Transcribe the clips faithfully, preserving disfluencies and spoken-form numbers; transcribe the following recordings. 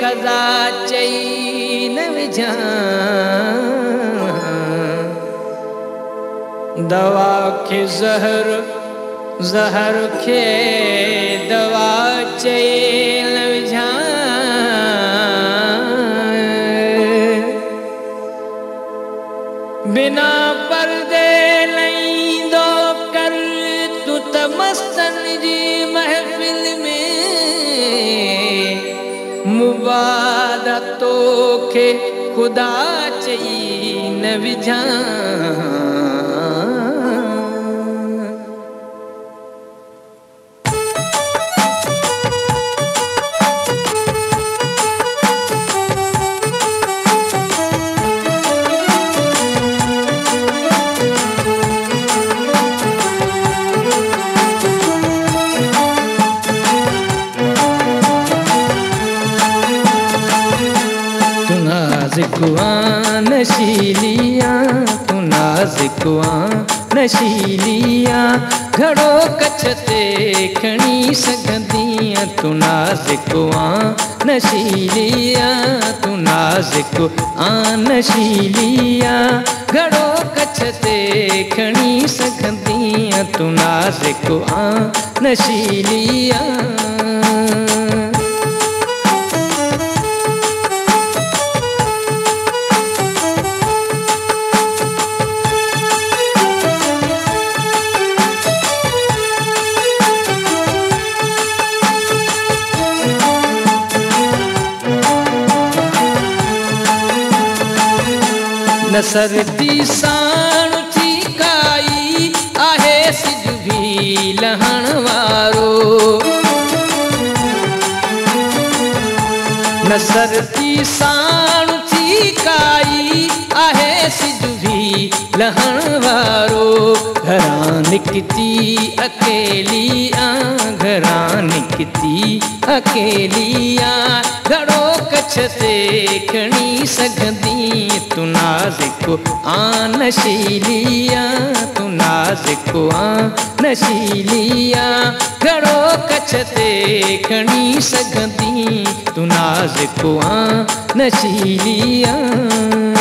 कजा चैन विझां दवा के जहर जहर के दवा चैन विझां बिना पर्दे नहीं दो कर तू तमस्तन जी महफिल में मुबादा तो के खुदा चैन विझां तू आन नशीली आं तू नाज़ुक आं नशीली आं घड़ो कछते खणी सघंदी आं तू नाज़ुक आं नशीली आं तू नाज़ुक आं नशीली आं घड़ो कछते खणी सघंदी आं तू नाज़ुक आं नशीली आं न सर्दी साण उथी काई आहे सिज भी लहण वारो न सर्दी साण उथी काई आहे सिज भी लहण वारो घरां निकिती अकेली आं घरां निकिती अकेली आं घड़ो कछते खणी सघंदी तू नाज़ुक आं नशीली आं तू नाज़ुक आं नशीली आं घड़ो कछते खणी सघंदी तू नाज़ुक आं नशीली आं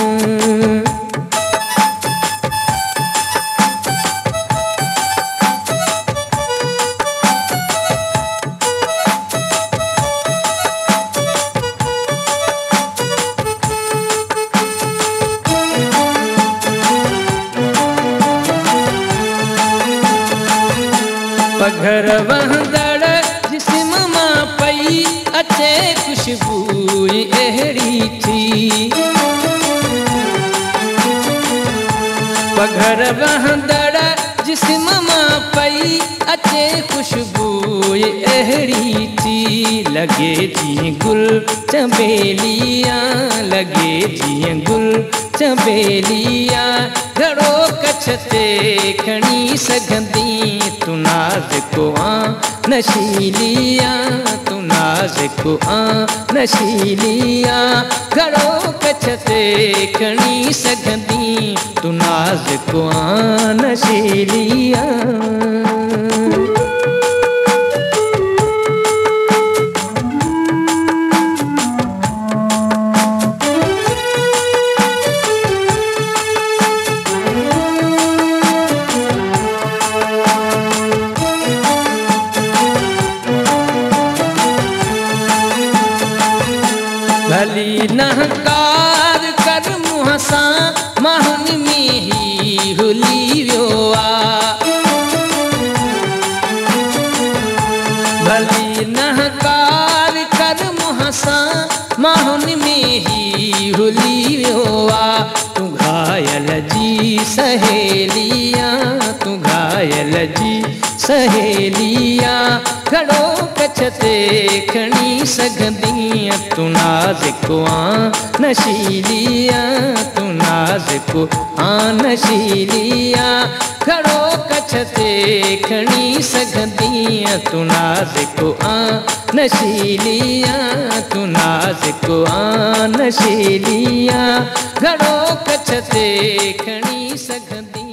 पघर वहंदड़ जिस्म मां पई अचे खुशबू अहड़ी थी पघर वहंदड़ जिस्म मां पई अचे खुशबू अहड़ी थी लगे जी गुल चमेली आं लगे जी गुल चमेली आं घड़ो कछते खणी सघंदी तू नाज़ुक आं नशीली आं तू नाज़ुक आं नशीली आं घड़ो कछते खणी सघंदी तू नाज़ुक आं नशीली आं भली नहकार कर मुँह सां महन में ही हुली वियो आ भली नहकार कर मुँह सां महन में ही हुली वियो आ तू घायल जी सहेली आं तू घायल जी सहेली आं घड़ो कछते खणी सघंदी तू नाज़ुक आं नशीली आं तू नाज़ुक को आन नशीलिया खड़ो कछते खणी सगदिया तू नाज़ुक आन नशीलिया तू नाज़ुक आन नशीलिया खड़ो कछते खणी सगदिया।